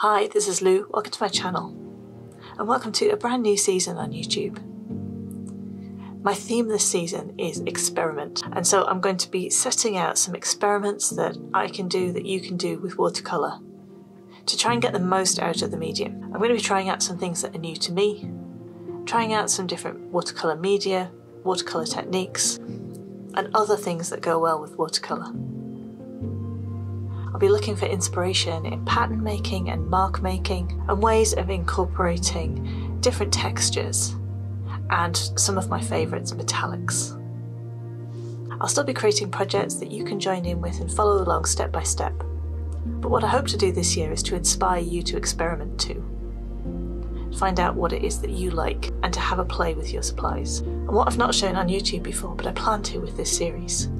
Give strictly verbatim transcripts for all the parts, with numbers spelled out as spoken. Hi, this is Lou, welcome to my channel, and welcome to a brand new season on YouTube. My theme this season is experiment, and so I'm going to be setting out some experiments that I can do, that you can do with watercolour, to try and get the most out of the medium. I'm going to be trying out some things that are new to me, trying out some different watercolour media, watercolour techniques, and other things that go well with watercolour. I'll be looking for inspiration in pattern making and mark making, and ways of incorporating different textures and some of my favourites, metallics. I'll still be creating projects that you can join in with and follow along step by step, but what I hope to do this year is to inspire you to experiment too. Find out what it is that you like and to have a play with your supplies. And what I've not shown on YouTube before, but I plan to with this series,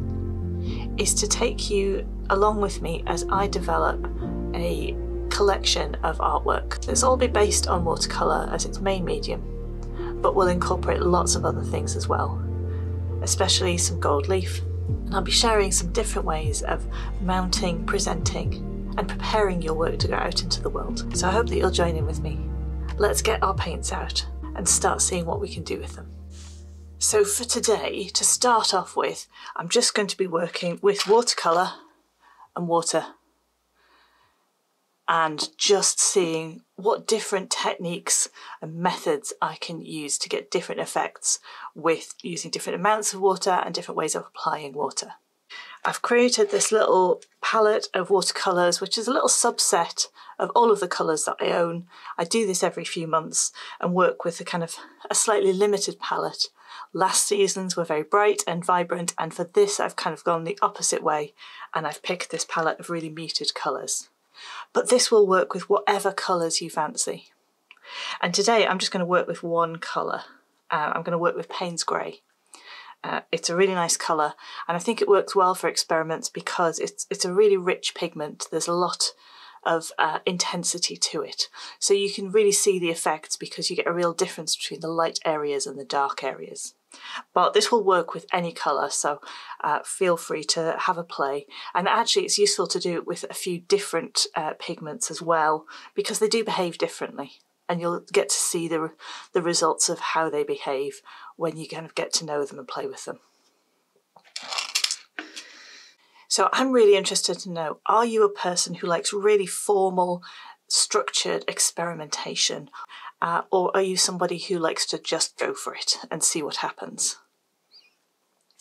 is to take you along with me as I develop a collection of artwork. This will all be based on watercolour as its main medium, but will incorporate lots of other things as well, especially some gold leaf. And I'll be sharing some different ways of mounting, presenting, and preparing your work to go out into the world. So I hope that you'll join in with me. Let's get our paints out and start seeing what we can do with them. So for today, to start off with, I'm just going to be working with watercolour and water, and just seeing what different techniques and methods I can use to get different effects with using different amounts of water and different ways of applying water. I've created this little palette of watercolours, which is a little subset of all of the colours that I own. I do this every few months and work with a kind of a slightly limited palette. Last seasons were very bright and vibrant, and for this I've kind of gone the opposite way and I've picked this palette of really muted colours. But this will work with whatever colours you fancy. And today I'm just going to work with one colour. Uh, I'm going to work with Payne's Grey. Uh, it's a really nice colour, and I think it works well for experiments because it's, it's a really rich pigment. There's a lot of uh, intensity to it, so you can really see the effects because you get a real difference between the light areas and the dark areas. But this will work with any colour, so uh, feel free to have a play. And actually it's useful to do it with a few different uh, pigments as well, because they do behave differently, and you'll get to see the, the results of how they behave when you kind of get to know them and play with them. So I'm really interested to know, are you a person who likes really formal, structured experimentation? Uh, or are you somebody who likes to just go for it and see what happens?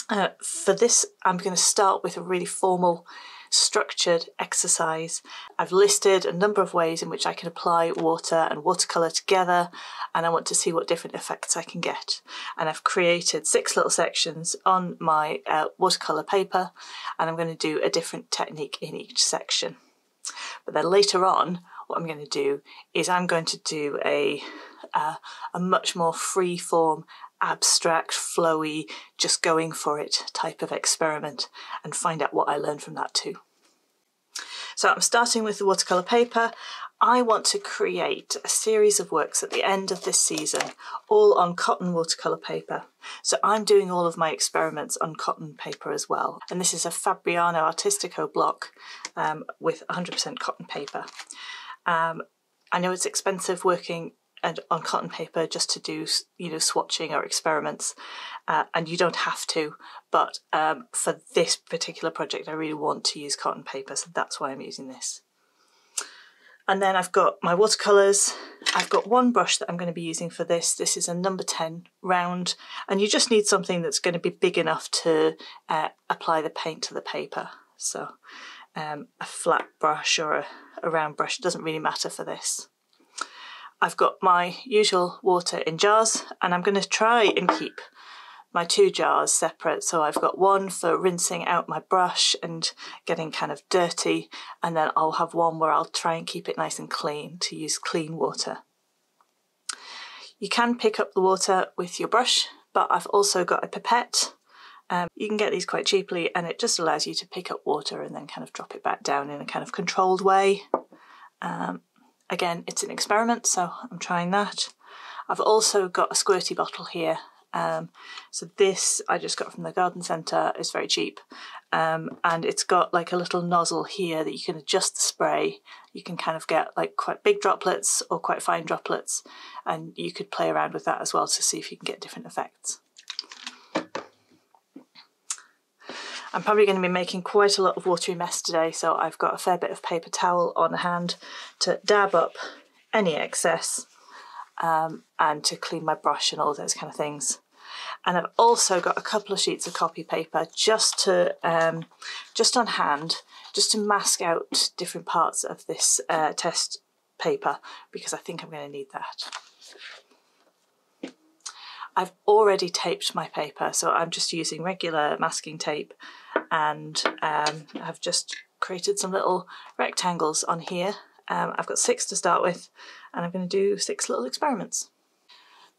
Uh, for this, I'm going to start with a really formal, structured exercise. I've listed a number of ways in which I can apply water and watercolour together, and I want to see what different effects I can get. And I've created six little sections on my uh, watercolour paper, and I'm going to do a different technique in each section. But then later on, what I'm going to do is I'm going to do a, uh, a much more free-form, abstract, flowy, just going for it type of experiment, and find out what I learned from that too. So I'm starting with the watercolour paper. I want to create a series of works at the end of this season, all on cotton watercolour paper. So I'm doing all of my experiments on cotton paper as well. And this is a Fabriano Artistico block um, with one hundred percent cotton paper. Um, I know it's expensive working and on cotton paper just to do, you know, swatching or experiments, uh, and you don't have to, but um, for this particular project I really want to use cotton paper, so that's why I'm using this. And then I've got my watercolours. I've got one brush that I'm going to be using for this. This is a number ten round, and you just need something that's going to be big enough to uh, apply the paint to the paper. So um, a flat brush or a, a round brush doesn't really matter for this. I've got my usual water in jars, and I'm going to try and keep my two jars separate. So I've got one for rinsing out my brush and getting kind of dirty, and then I'll have one where I'll try and keep it nice and clean, to use clean water. You can pick up the water with your brush, but I've also got a pipette. Um, you can get these quite cheaply, and it just allows you to pick up water and then kind of drop it back down in a kind of controlled way. Um, Again, it's an experiment, so I'm trying that. I've also got a squirty bottle here, Um, so this I just got from the garden centre. It's very cheap, um, and it's got like a little nozzle here that you can adjust the spray. You can kind of get like quite big droplets or quite fine droplets, and you could play around with that as well to see if you can get different effects. I'm probably going to be making quite a lot of watery mess today, so I've got a fair bit of paper towel on hand to dab up any excess, um, and to clean my brush and all those kind of things. And I've also got a couple of sheets of copy paper just to um, just on hand, just to mask out different parts of this uh, test paper, because I think I'm going to need that. I've already taped my paper, so I'm just using regular masking tape, and um, I've just created some little rectangles on here. Um, I've got six to start with, and I'm going to do six little experiments.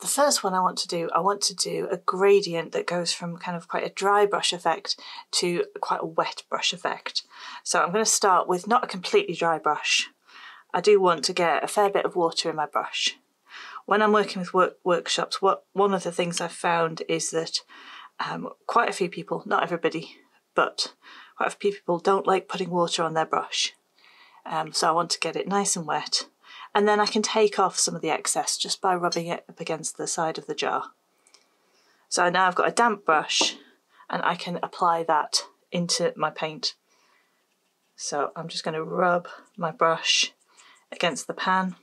The first one I want to do, I want to do a gradient that goes from kind of quite a dry brush effect to quite a wet brush effect. So I'm going to start with not a completely dry brush. I do want to get a fair bit of water in my brush. When I'm working with work workshops, what, one of the things I've found is that um, quite a few people, not everybody, but quite a few people don't like putting water on their brush. Um, so I want to get it nice and wet, and then I can take off some of the excess just by rubbing it up against the side of the jar. So now I've got a damp brush, and I can apply that into my paint. So I'm just going to rub my brush against the pan.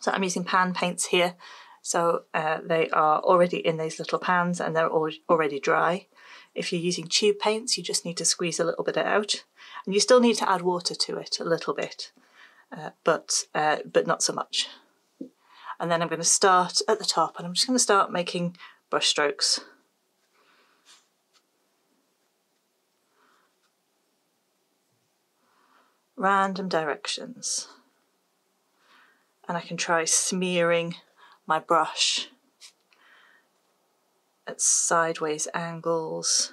So I'm using pan paints here, so uh, they are already in these little pans and they're al already dry. If you're using tube paints, you just need to squeeze a little bit out, and you still need to add water to it a little bit, uh, but, uh, but not so much. And then I'm going to start at the top, and I'm just going to start making brush strokes. Random directions. And I can try smearing my brush at sideways angles.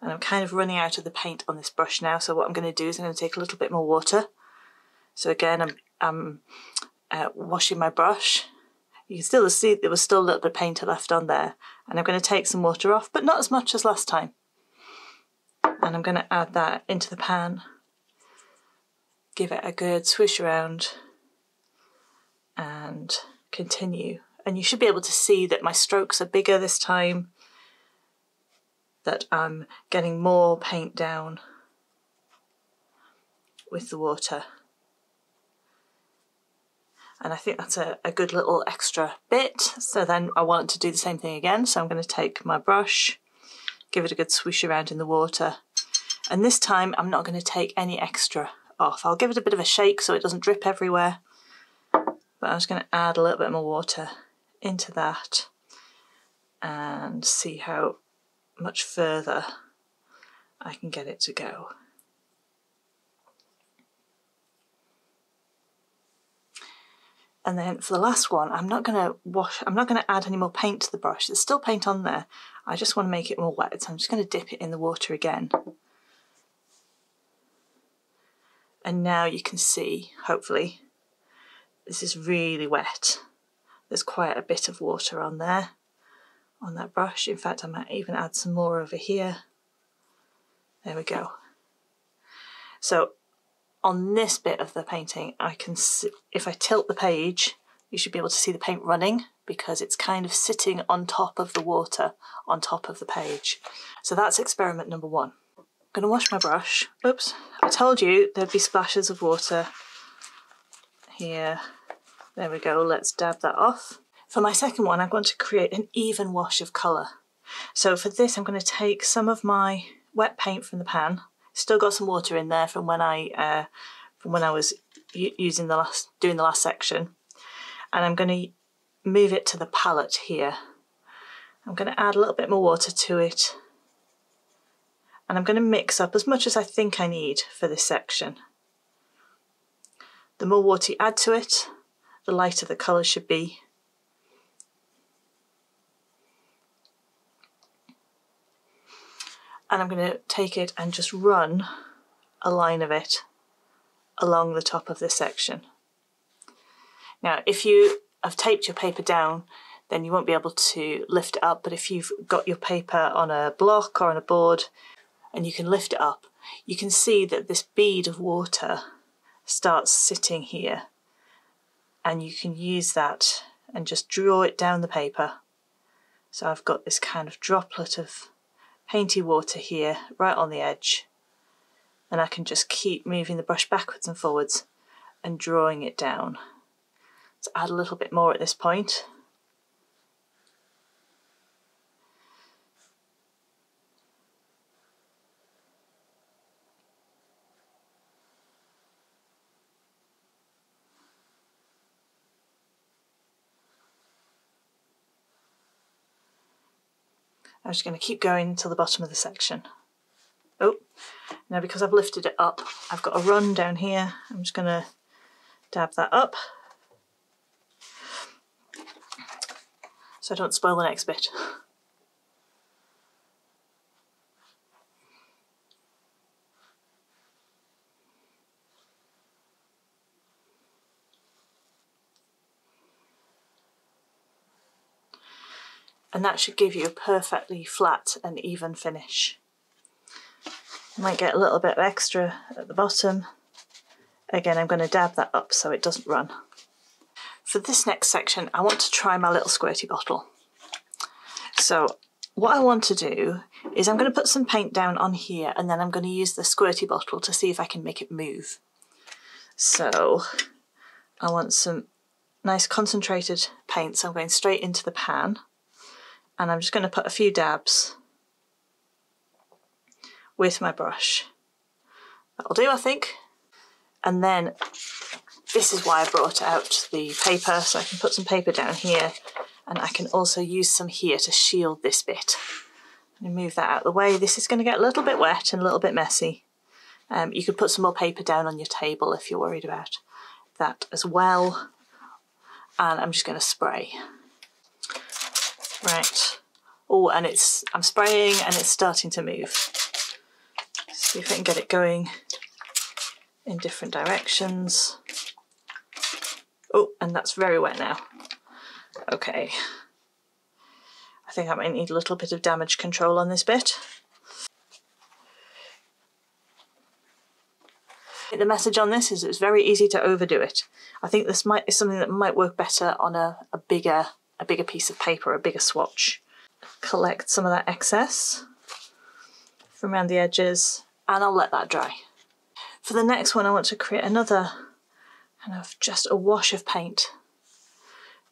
And I'm kind of running out of the paint on this brush now, so what I'm going to do is I'm going to take a little bit more water. So again, I'm, I'm uh, washing my brush. You can still see there was still a little bit of paint left on there. And I'm going to take some water off, but not as much as last time. And I'm going to add that into the pan, give it a good swish around, and continue. And you should be able to see that my strokes are bigger this time, that I'm getting more paint down with the water. And I think that's a, a good little extra bit. So then I want to do the same thing again. So I'm going to take my brush, give it a good swish around in the water. And this time I'm not going to take any extra off. I'll give it a bit of a shake so it doesn't drip everywhere. But I'm just going to add a little bit more water into that and see how much further I can get it to go. And then for the last one, I'm not going to wash, I'm not going to add any more paint to the brush. There's still paint on there. I just want to make it more wet, so I'm just going to dip it in the water again. And now you can see, hopefully, this is really wet. There's quite a bit of water on there, on that brush. In fact, I might even add some more over here. There we go. So on this bit of the painting, I can see, if I tilt the page, you should be able to see the paint running, because it's kind of sitting on top of the water, on top of the page. So that's experiment number one. I'm going to wash my brush. Oops, I told you there'd be splashes of water here. There we go, let's dab that off. For my second one, I'm going to create an even wash of colour. So for this, I'm going to take some of my wet paint from the pan. Still got some water in there from when I, uh, from when I was using the last, doing the last section. And I'm going to move it to the palette here. I'm going to add a little bit more water to it, and I'm going to mix up as much as I think I need for this section. The more water you add to it, the lighter the colour should be. And I'm going to take it and just run a line of it along the top of this section. Now, if you have taped your paper down, then you won't be able to lift it up. But if you've got your paper on a block or on a board and you can lift it up, you can see that this bead of water starts sitting here. And you can use that and just draw it down the paper. So I've got this kind of droplet of painty water here, right on the edge. And I can just keep moving the brush backwards and forwards and drawing it down. Let's add a little bit more at this point. I'm just going to keep going until the bottom of the section. Oh, now because I've lifted it up, I've got a run down here. I'm just going to dab that up so I don't spoil the next bit. And that should give you a perfectly flat and even finish. You might get a little bit of extra at the bottom. Again, I'm going to dab that up so it doesn't run. For this next section, I want to try my little squirty bottle. So what I want to do is I'm going to put some paint down on here and then I'm going to use the squirty bottle to see if I can make it move. So I want some nice concentrated paint, so I'm going straight into the pan. And I'm just going to put a few dabs with my brush. That'll do, I think. And then this is why I brought out the paper, so I can put some paper down here, and I can also use some here to shield this bit. I'm going to move that out of the way. This is going to get a little bit wet and a little bit messy. Um, you could put some more paper down on your table if you're worried about that as well. And I'm just going to spray. Right. Oh, and it's, I'm spraying and it's starting to move. See if I can get it going in different directions. Oh, and that's very wet now. Okay. I think I might need a little bit of damage control on this bit. The message on this is it's very easy to overdo it. I think this might is something that might work better on a, a bigger a bigger piece of paper, a bigger swatch. Collect some of that excess from around the edges and I'll let that dry. For the next one, I want to create another kind of just a wash of paint.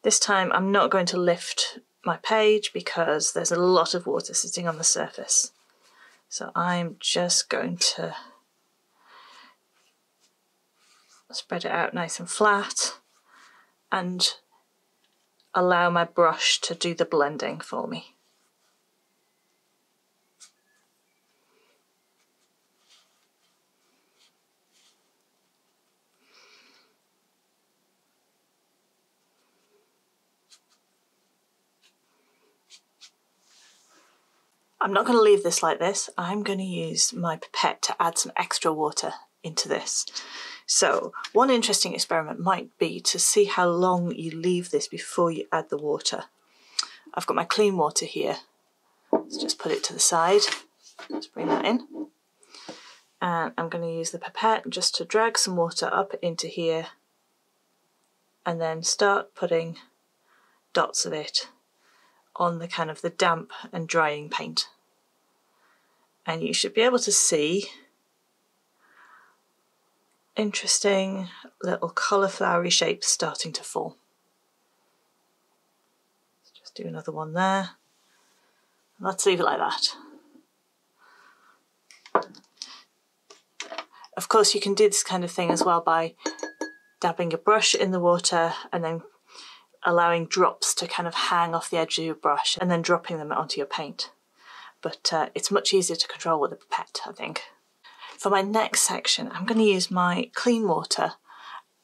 This time I'm not going to lift my page because there's a lot of water sitting on the surface. So I'm just going to spread it out nice and flat and allow my brush to do the blending for me. I'm not going to leave this like this. I'm going to use my pipette to add some extra water into this. So one interesting experiment might be to see how long you leave this before you add the water. I've got my clean water here. Let's just put it to the side. Let's bring that in. And I'm going to use the pipette just to drag some water up into here and then start putting dots of it on the kind of the damp and drying paint. And you should be able to see interesting little cauliflowery shapes starting to form. Let's just do another one there. Let's leave it like that. Of course, you can do this kind of thing as well by dabbing a brush in the water and then allowing drops to kind of hang off the edge of your brush and then dropping them onto your paint. But uh, it's much easier to control with a pipette, I think. For my next section, I'm going to use my clean water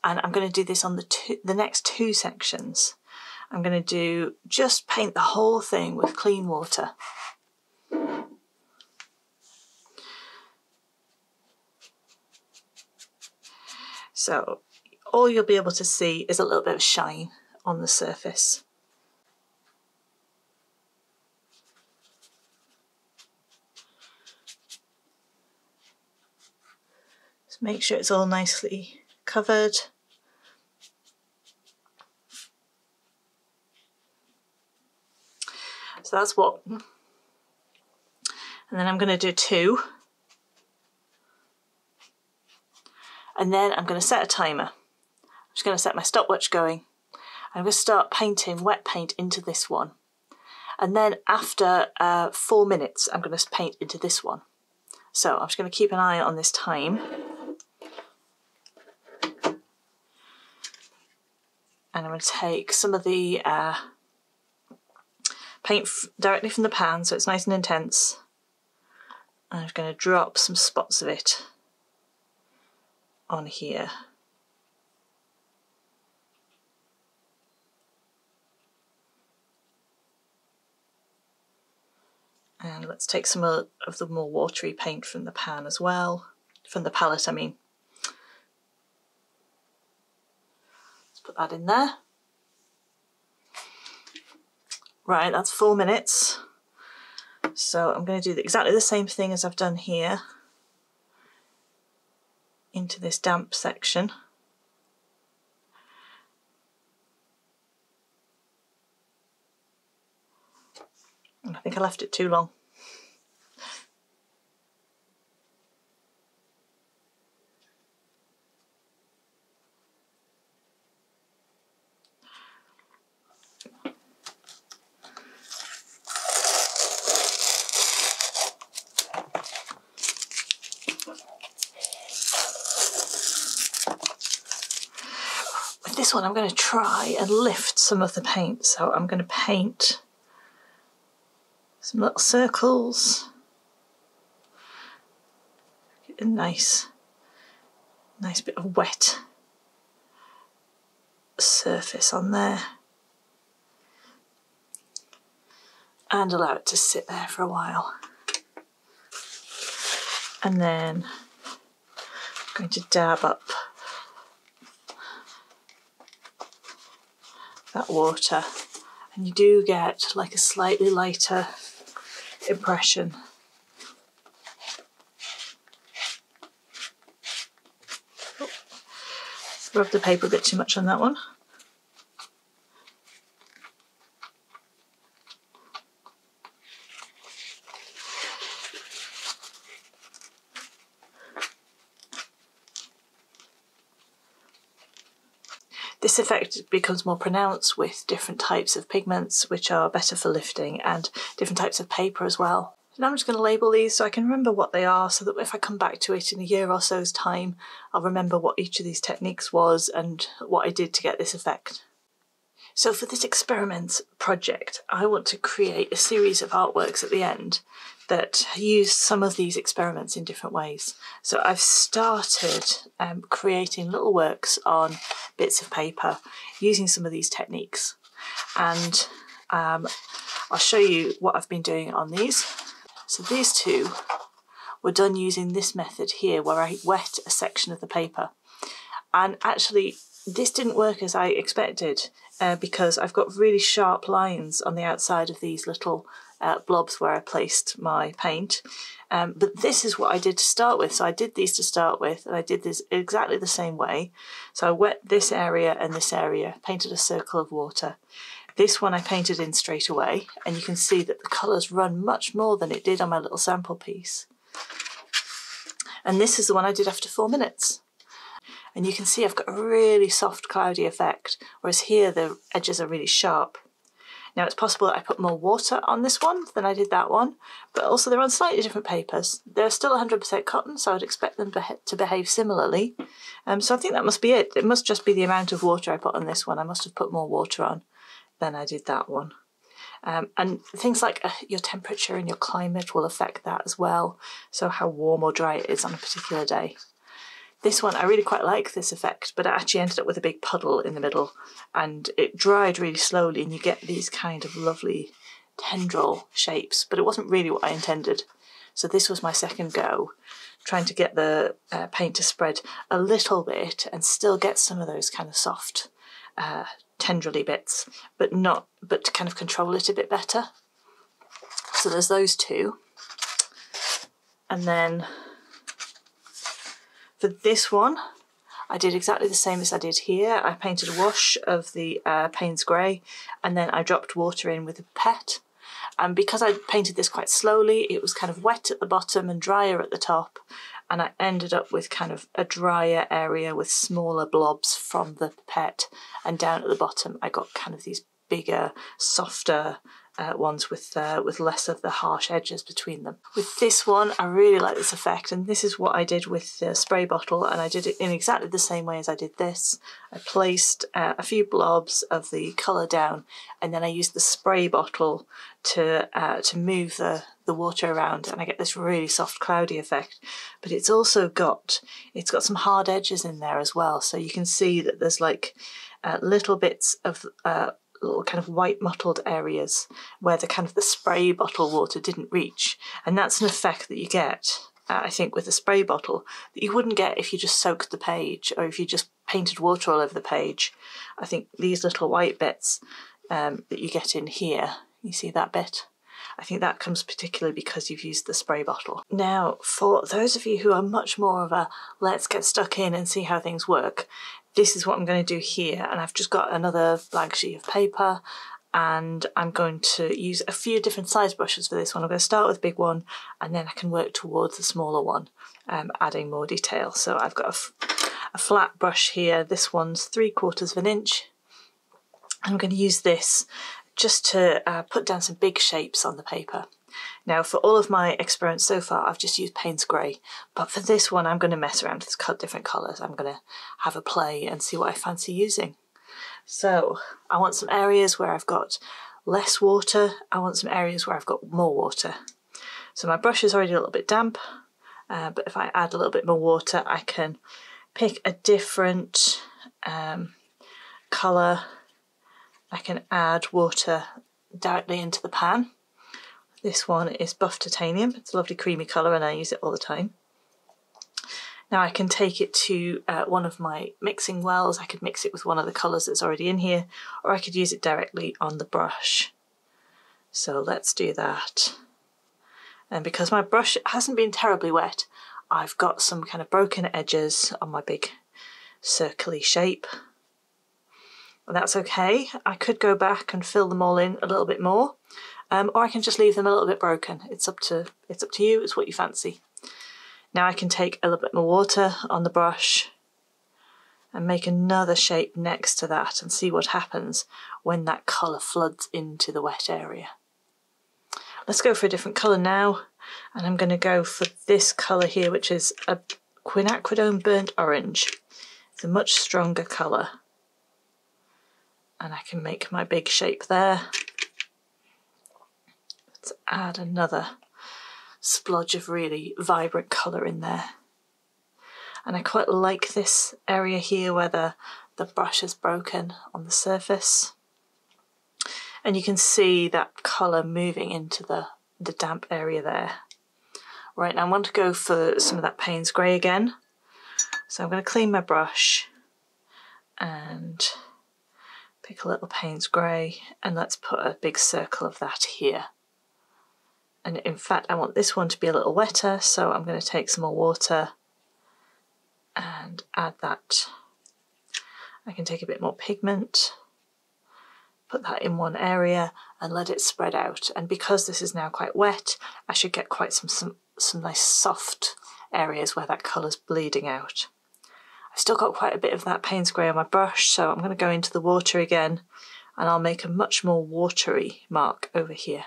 and I'm going to do this on the, two, the next two sections. I'm going to do just paint the whole thing with clean water. So all you'll be able to see is a little bit of shine on the surface. So make sure it's all nicely covered. So that's one. And then I'm going to do two. And then I'm going to set a timer. I'm just going to set my stopwatch going. I'm going to start painting wet paint into this one. And then after uh, four minutes, I'm going to paint into this one. So I'm just going to keep an eye on this time. And I'm going to take some of the uh, paint f directly from the pan, so it's nice and intense. And I'm going to drop some spots of it on here. And let's take some of the more watery paint from the pan as well, from the palette I mean. Let's put that in there. Right, that's four minutes. So I'm going to do exactly the same thing as I've done here into this damp section. I think I left it too long. With this one I'm going to try and lift some of the paint, so I'm going to paint some little circles, get a nice, nice bit of wet surface on there and allow it to sit there for a while. And then I'm going to dab up that water and you do get like a slightly lighter impression. Oh, rubbed the paper a bit too much on that one. This effect becomes more pronounced with different types of pigments, which are better for lifting, and different types of paper as well. So now I'm just going to label these so I can remember what they are, so that if I come back to it in a year or so's time, I'll remember what each of these techniques was and what I did to get this effect. So for this experiment project, I want to create a series of artworks at the end that use some of these experiments in different ways. So I've started um, creating little works on bits of paper using some of these techniques. And um, I'll show you what I've been doing on these. So these two were done using this method here where I wet a section of the paper. And actually this didn't work as I expected uh, because I've got really sharp lines on the outside of these little Uh, blobs where I placed my paint, um, but this is what I did to start with. So I did these to start with and I did this exactly the same way. So I wet this area and this area, painted a circle of water. This one I painted in straight away and you can see that the colours run much more than it did on my little sample piece. And this is the one I did after four minutes. And you can see I've got a really soft cloudy effect, whereas here the edges are really sharp. Now it's possible that I put more water on this one than I did that one, but also they're on slightly different papers. They're still one hundred percent cotton, so I'd expect them to behave similarly. Um, so I think that must be it. It must just be the amount of water I put on this one. I must have put more water on than I did that one. Um, and things like uh, your temperature and your climate will affect that as well, so how warm or dry it is on a particular day. This one, I really quite like this effect, but I actually ended up with a big puddle in the middle and it dried really slowly and you get these kind of lovely tendril shapes, but it wasn't really what I intended. So this was my second go trying to get the uh, paint to spread a little bit and still get some of those kind of soft uh, tendrily bits, but not, but to kind of control it a bit better. So there's those two. And then for this one, I did exactly the same as I did here. I painted a wash of the uh, Payne's Grey, and then I dropped water in with a pipette. And because I painted this quite slowly, it was kind of wet at the bottom and drier at the top, and I ended up with kind of a drier area with smaller blobs from the pipette, and down at the bottom I got kind of these bigger, softer uh, ones with uh, with less of the harsh edges between them. With this one, I really like this effect, and this is what I did with the spray bottle, and I did it in exactly the same way as I did this. I placed uh, a few blobs of the colour down, and then I used the spray bottle to uh, to move the, the water around, and I get this really soft cloudy effect. But it's also got, it's got some hard edges in there as well, so you can see that there's like uh, little bits of uh, little kind of white mottled areas where the kind of the spray bottle water didn't reach, and that's an effect that you get uh, I think with a spray bottle that you wouldn't get if you just soaked the page or if you just painted water all over the page. I think these little white bits um, that you get in here, you see that bit, I think that comes particularly because you've used the spray bottle. Now, for those of you who are much more of a let's get stuck in and see how things work, this is what I'm going to do here, and I've just got another blank sheet of paper, and I'm going to use a few different size brushes for this one. I'm going to start with a big one, and then I can work towards the smaller one, um, adding more detail. So I've got a, f a flat brush here. This one's three quarters of an inch. I'm going to use this just to uh, put down some big shapes on the paper. Now, for all of my experiments so far, I've just used Payne's Grey, but for this one I'm going to mess around with different colours. I'm going to have a play and see what I fancy using. So I want some areas where I've got less water, I want some areas where I've got more water. So my brush is already a little bit damp, uh, but if I add a little bit more water I can pick a different um, colour. I can add water directly into the pan. This one is buff titanium, it's a lovely creamy colour and I use it all the time. Now I can take it to uh, one of my mixing wells, I could mix it with one of the colours that's already in here, or I could use it directly on the brush. So let's do that. And because my brush hasn't been terribly wet, I've got some kind of broken edges on my big circly shape. And that's okay, I could go back and fill them all in a little bit more. Um, or I can just leave them a little bit broken. It's up to it's up to you. It's what you fancy. Now I can take a little bit more water on the brush and make another shape next to that and see what happens when that colour floods into the wet area. Let's go for a different colour now, and I'm going to go for this colour here, which is a quinacridone burnt orange. It's a much stronger colour, and I can make my big shape there. Let's add another splodge of really vibrant colour in there. And I quite like this area here where the, the brush is broken on the surface. And you can see that colour moving into the, the damp area there. Right, now I want to go for some of that Payne's Grey again. So I'm going to clean my brush and pick a little Payne's Grey, and let's put a big circle of that here. And in fact, I want this one to be a little wetter, so I'm going to take some more water and add that. I can take a bit more pigment, put that in one area and let it spread out. And because this is now quite wet, I should get quite some, some, some nice soft areas where that colour's bleeding out. I've still got quite a bit of that Payne's Grey on my brush, so I'm going to go into the water again and I'll make a much more watery mark over here.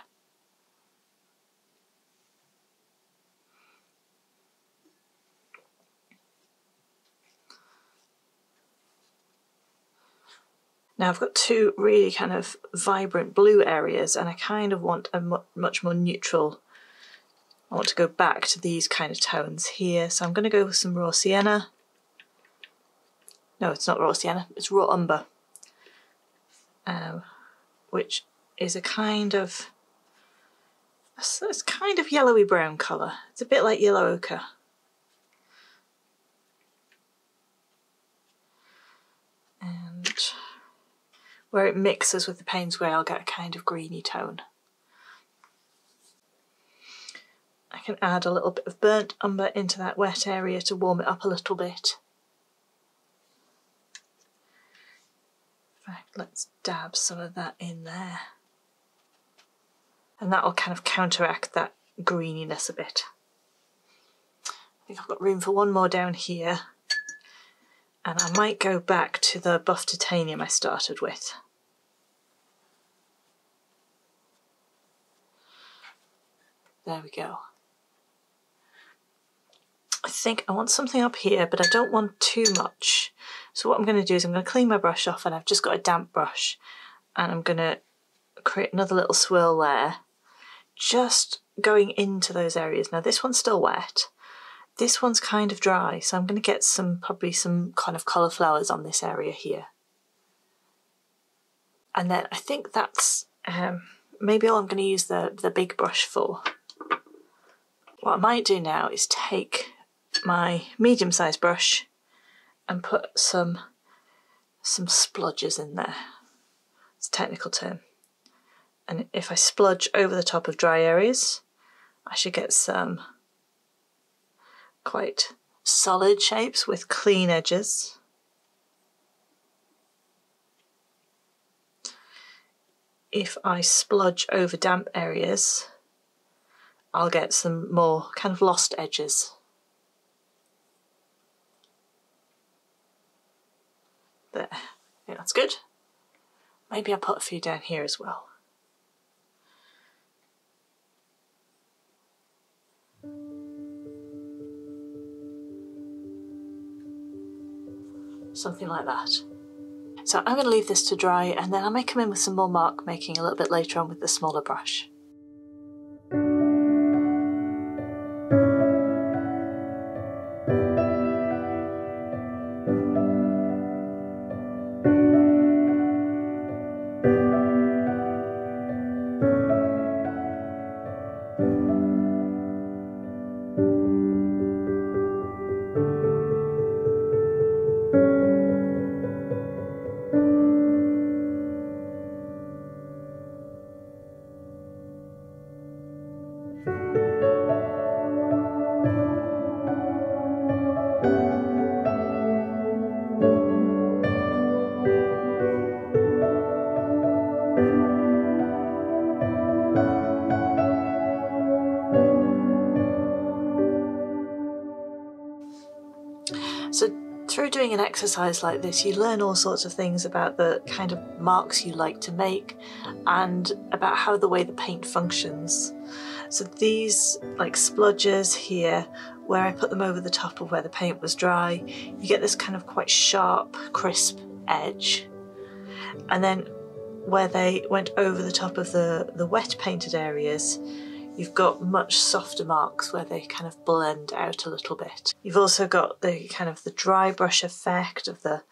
Now I've got two really kind of vibrant blue areas, and I kind of want a mu much more neutral. I want to go back to these kind of tones here, so I'm going to go with some raw sienna. No, it's not raw sienna, it's raw umber, um, which is a kind of, it's kind of yellowy brown colour. It's a bit like yellow ochre. where it mixes with the Payne's Grey, I'll get a kind of greeny tone. I can add a little bit of burnt umber into that wet area to warm it up a little bit. In fact, let's dab some of that in there. And that'll kind of counteract that greeniness a bit. I think I've got room for one more down here. And I might go back to the buff titanium I started with. There we go. I think I want something up here, but I don't want too much. So what I'm going to do is I'm going to clean my brush off, and I've just got a damp brush, and I'm going to create another little swirl there, just going into those areas. Now this one's still wet. This one's kind of dry, so I'm going to get some, probably some kind of cauliflowers on this area here. And then I think that's um, maybe all I'm going to use the, the big brush for. What I might do now is take my medium-sized brush and put some some splodges in there. It's a technical term. And if I splodge over the top of dry areas, I should get some quite solid shapes with clean edges. If I splodge over damp areas, I'll get some more kind of lost edges. There, I think that's good. Maybe I'll put a few down here as well. Something like that. So I'm going to leave this to dry, and then I may come in with some more mark making a little bit later on with the smaller brush. Doing an exercise like this, you learn all sorts of things about the kind of marks you like to make and about how the way the paint functions. So these like splodges here, where I put them over the top of where the paint was dry, you get this kind of quite sharp, crisp edge. And then where they went over the top of the, the wet painted areas, you've got much softer marks where they kind of blend out a little bit. You've also got the kind of the dry brush effect of the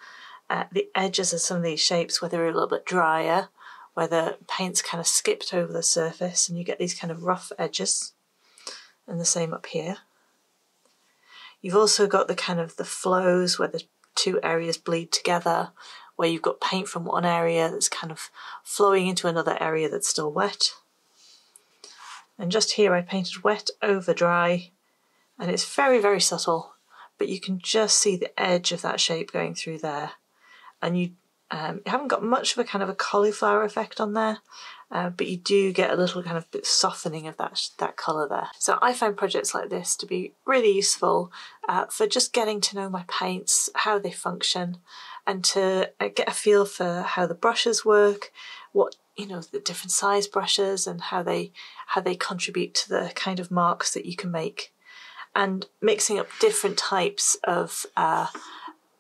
uh, the edges of some of these shapes where they're a little bit drier, where the paint's kind of skipped over the surface, and you get these kind of rough edges, and the same up here. You've also got the kind of the flows where the two areas bleed together, where you've got paint from one area that's kind of flowing into another area that's still wet. And just here I painted wet over dry, and it's very, very subtle, but you can just see the edge of that shape going through there. And you, um, you haven't got much of a kind of a cauliflower effect on there, uh, but you do get a little kind of bit softening of that, that colour there. So I find projects like this to be really useful uh, for just getting to know my paints, how they function, and to uh, get a feel for how the brushes work, what you know, the different size brushes and how they how they contribute to the kind of marks that you can make, and mixing up different types of uh,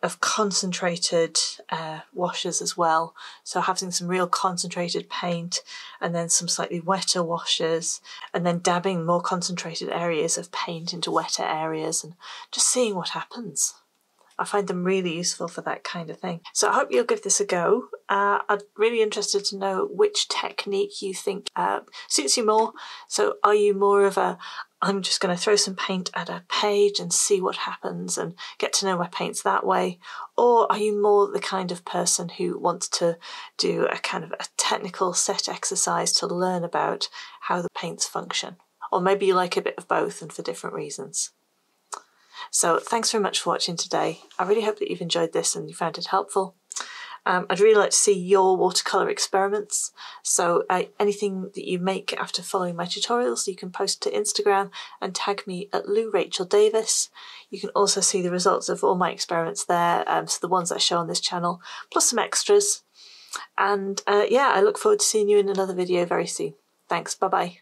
of concentrated uh, washes as well. So having some real concentrated paint, and then some slightly wetter washes, and then dabbing more concentrated areas of paint into wetter areas, and just seeing what happens. I find them really useful for that kind of thing. So I hope you'll give this a go. Uh, I'm really interested to know which technique you think uh, suits you more. So are you more of a, I'm just going to throw some paint at a page and see what happens and get to know my paints that way? Or are you more the kind of person who wants to do a kind of a technical set exercise to learn about how the paints function? Or maybe you like a bit of both and for different reasons. So thanks very much for watching today. I really hope that you've enjoyed this and you found it helpful. Um, I'd really like to see your watercolour experiments, so uh, anything that you make after following my tutorials you can post to Instagram and tag me at Lou Rachel Davis. You can also see the results of all my experiments there, um, so the ones that I show on this channel, plus some extras. And uh, yeah, I look forward to seeing you in another video very soon. Thanks, bye bye.